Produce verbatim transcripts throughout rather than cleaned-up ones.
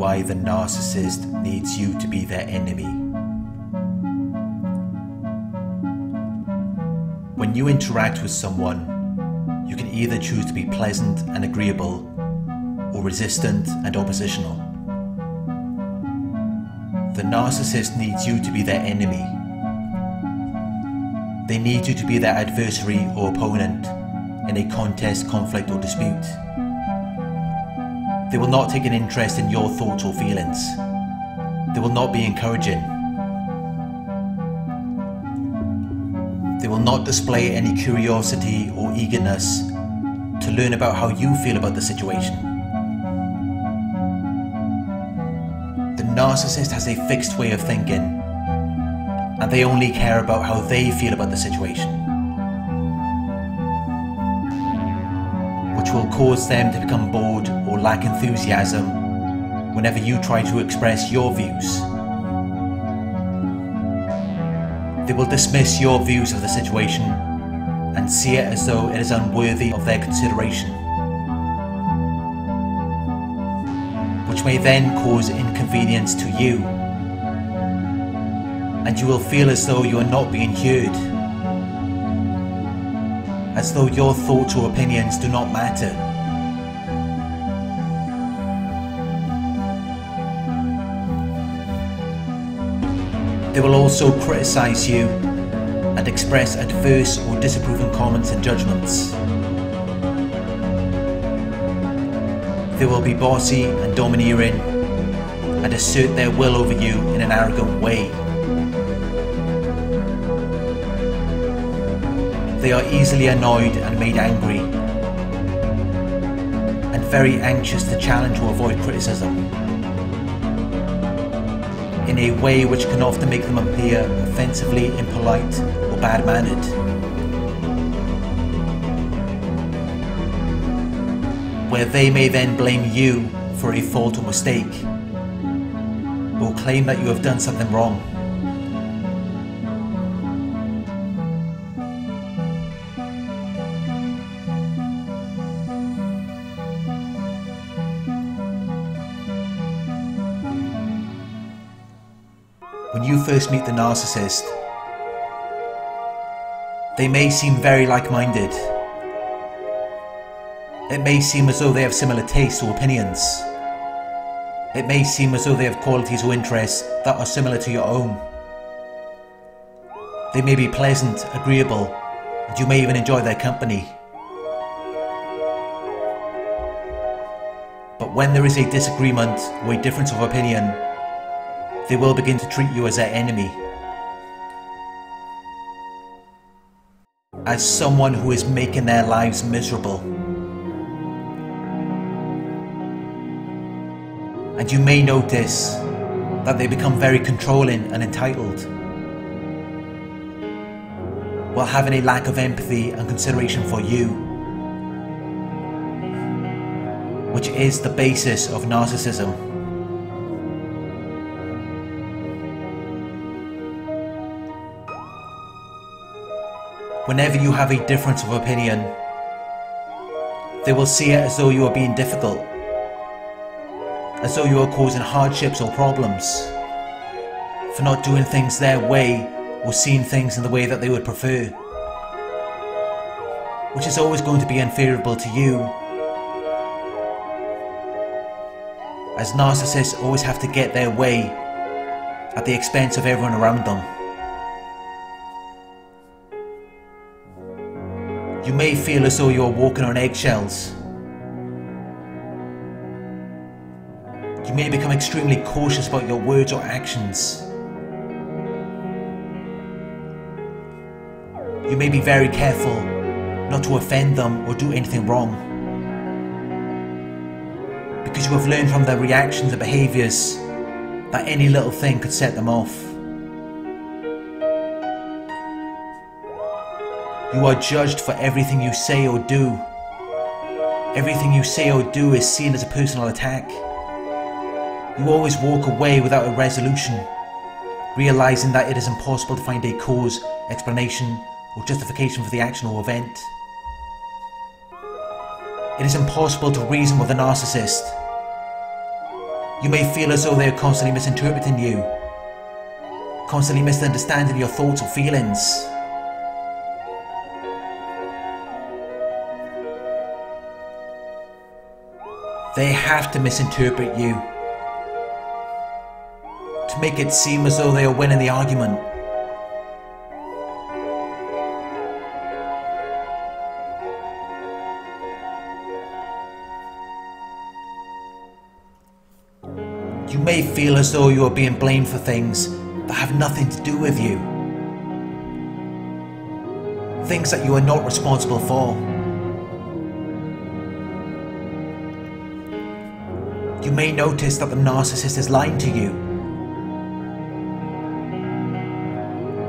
why the narcissist needs you to be their enemy. When you interact with someone, you can either choose to be pleasant and agreeable, or resistant and oppositional. The narcissist needs you to be their enemy. They need you to be their adversary or opponent in a contest, conflict, or dispute. They will not take an interest in your thoughts or feelings. They will not be encouraging. They will not display any curiosity or eagerness to learn about how you feel about the situation. The narcissist has a fixed way of thinking, and they only care about how they feel about the situation, which will cause them to become bored or lack enthusiasm whenever you try to express your views. They will dismiss your views of the situation and see it as though it is unworthy of their consideration, which may then cause inconvenience to you, and you will feel as though you are not being heard, as though your thoughts or opinions do not matter. They will also criticize you and express adverse or disapproving comments and judgments. They will be bossy and domineering and assert their will over you in an arrogant way. They are easily annoyed and made angry, and very anxious to challenge or avoid criticism, in a way which can often make them appear offensively impolite or bad-mannered. Where they may then blame you for a fault or mistake, or claim that you have done something wrong. When you first meet the narcissist, they may seem very like-minded. It may seem as though they have similar tastes or opinions. It may seem as though they have qualities or interests that are similar to your own. They may be pleasant, agreeable, and you may even enjoy their company. But when there is a disagreement or a difference of opinion, they will begin to treat you as their enemy, as someone who is making their lives miserable. And you may notice that they become very controlling and entitled, while having a lack of empathy and consideration for you, which is the basis of narcissism. Whenever you have a difference of opinion, they will see it as though you are being difficult, as though you are causing hardships or problems for not doing things their way or seeing things in the way that they would prefer, which is always going to be unfavorable to you, as narcissists always have to get their way at the expense of everyone around them. You may feel as though you are walking on eggshells. You may become extremely cautious about your words or actions. You may be very careful not to offend them or do anything wrong, because you have learned from their reactions and behaviors that any little thing could set them off. You are judged for everything you say or do. Everything you say or do is seen as a personal attack. You always walk away without a resolution, realizing that it is impossible to find a cause, explanation, or justification for the action or event. It is impossible to reason with a narcissist. You may feel as though they are constantly misinterpreting you, constantly misunderstanding your thoughts or feelings. They have to misinterpret you to make it seem as though they are winning the argument. You may feel as though you are being blamed for things that have nothing to do with you. Things that you are not responsible for. You may notice that the narcissist is lying to you.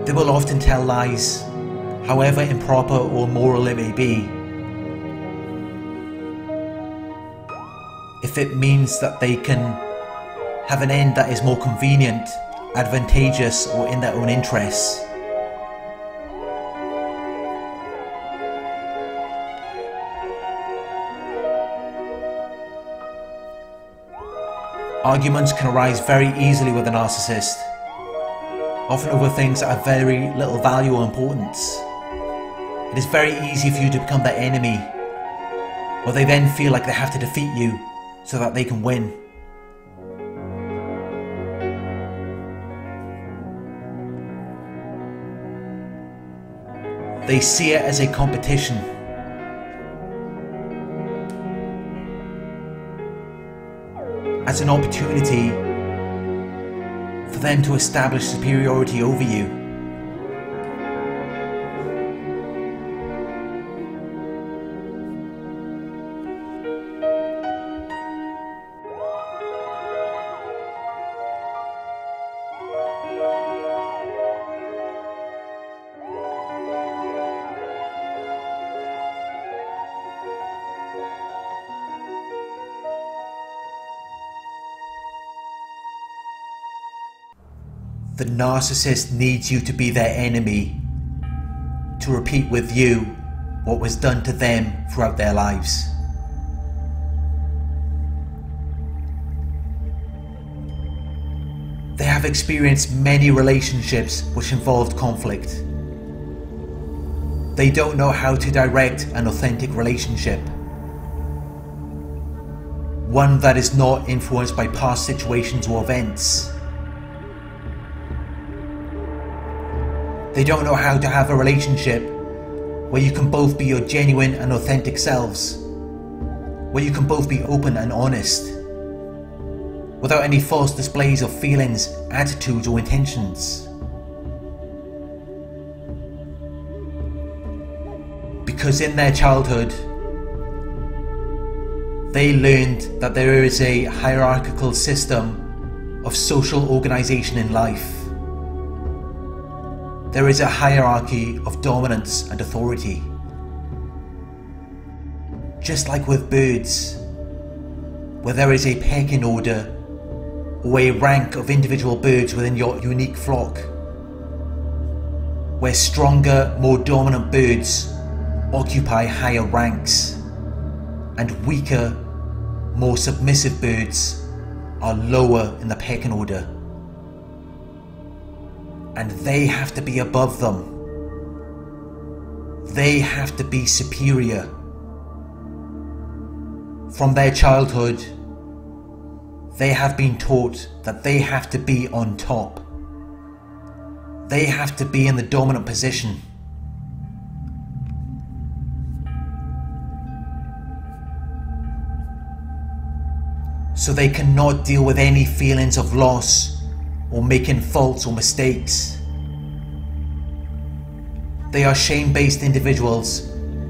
They will often tell lies, however improper or immoral it may be, if it means that they can have an end that is more convenient, advantageous, or in their own interests. Arguments can arise very easily with a narcissist, often over things that have very little value or importance. It is very easy for you to become their enemy, or they then feel like they have to defeat you so that they can win. They see it as a competition. As an opportunity for them to establish superiority over you. The narcissist needs you to be their enemy, to repeat with you what was done to them throughout their lives. They have experienced many relationships which involved conflict. They don't know how to direct an authentic relationship, one that is not influenced by past situations or events. They don't know how to have a relationship where you can both be your genuine and authentic selves, where you can both be open and honest, without any false displays of feelings, attitudes or intentions. Because in their childhood, they learned that there is a hierarchical system of social organization in life. There is a hierarchy of dominance and authority. Just like with birds, where there is a pecking order or a rank of individual birds within your unique flock, where stronger, more dominant birds occupy higher ranks, and weaker, more submissive birds are lower in the pecking order. And they have to be above them. They have to be superior. From their childhood, they have been taught that they have to be on top. They have to be in the dominant position. So they cannot deal with any feelings of loss, or making faults or mistakes. They are shame-based individuals,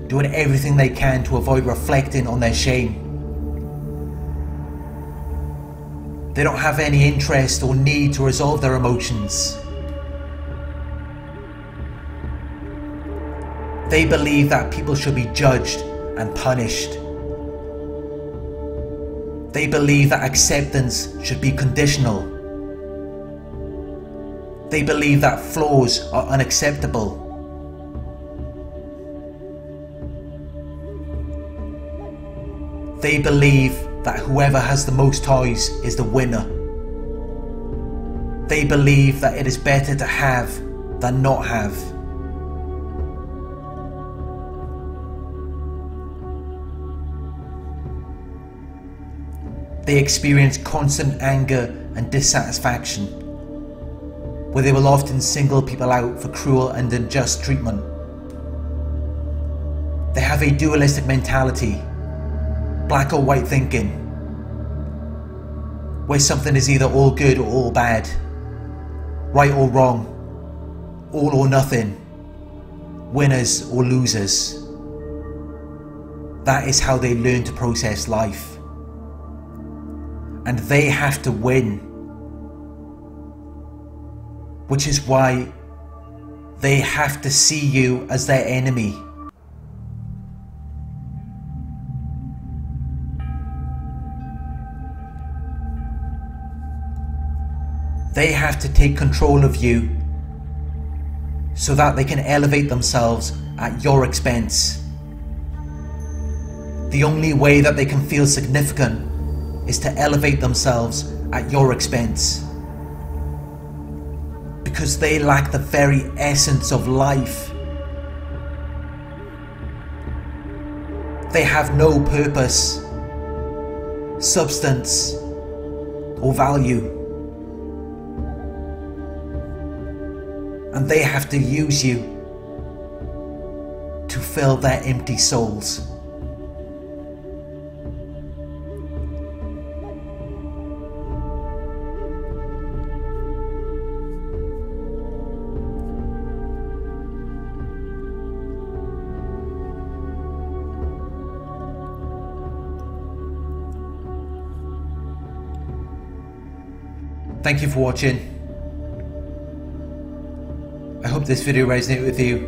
doing everything they can to avoid reflecting on their shame. They don't have any interest or need to resolve their emotions. They believe that people should be judged and punished. They believe that acceptance should be conditional. They believe that flaws are unacceptable. They believe that whoever has the most toys is the winner. They believe that it is better to have than not have. They experience constant anger and dissatisfaction, where they will often single people out for cruel and unjust treatment. They have a dualistic mentality, black or white thinking, where something is either all good or all bad, right or wrong, all or nothing, winners or losers. That is how they learn to process life. And they have to win, which is why they have to see you as their enemy. They have to take control of you so that they can elevate themselves at your expense. The only way that they can feel significant is to elevate themselves at your expense, because they lack the very essence of life. They have no purpose, substance, or value, and they have to use you to fill their empty souls. Thank you for watching. I hope this video resonated with you.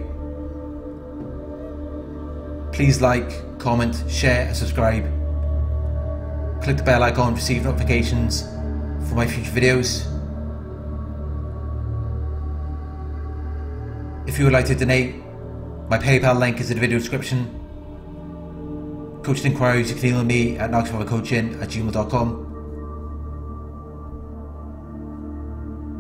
Please like, comment, share and subscribe. Click the bell icon to receive notifications for my future videos. If you would like to donate, my PayPal link is in the video description. Coaching inquiries, you can email me at nagsmothercoaching at gmail dot com.